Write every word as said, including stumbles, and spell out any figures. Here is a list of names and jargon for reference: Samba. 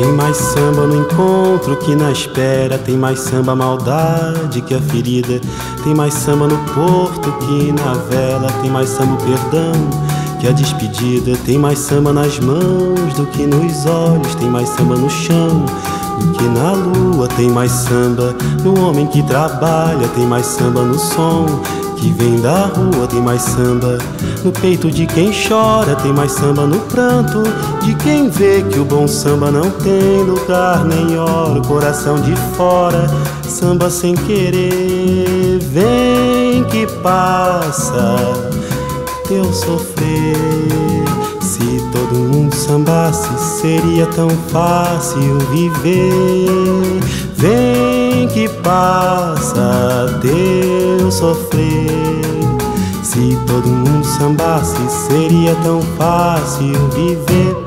Tem mais samba no encontro que na espera, tem mais samba maldade que a ferida, tem mais samba no porto que na vela, tem mais samba o perdão que a despedida, tem mais samba nas mãos do que nos olhos, tem mais samba no chão do que na lua, tem mais samba no homem que trabalha, tem mais samba no som que vem da rua, tem mais samba no peito de quem chora, tem mais samba no pranto de quem vê que o bom samba não tem lugar nem hora. O coração de fora, samba sem querer, vem que passa teu sofrer. Se todo mundo sambasse, seria tão fácil viver. Vem que passa teu sofrer. Se todo mundo sambasse, seria tão fácil viver.